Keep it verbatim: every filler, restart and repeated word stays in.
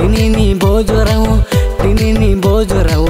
tinini bojorau tinini bojorau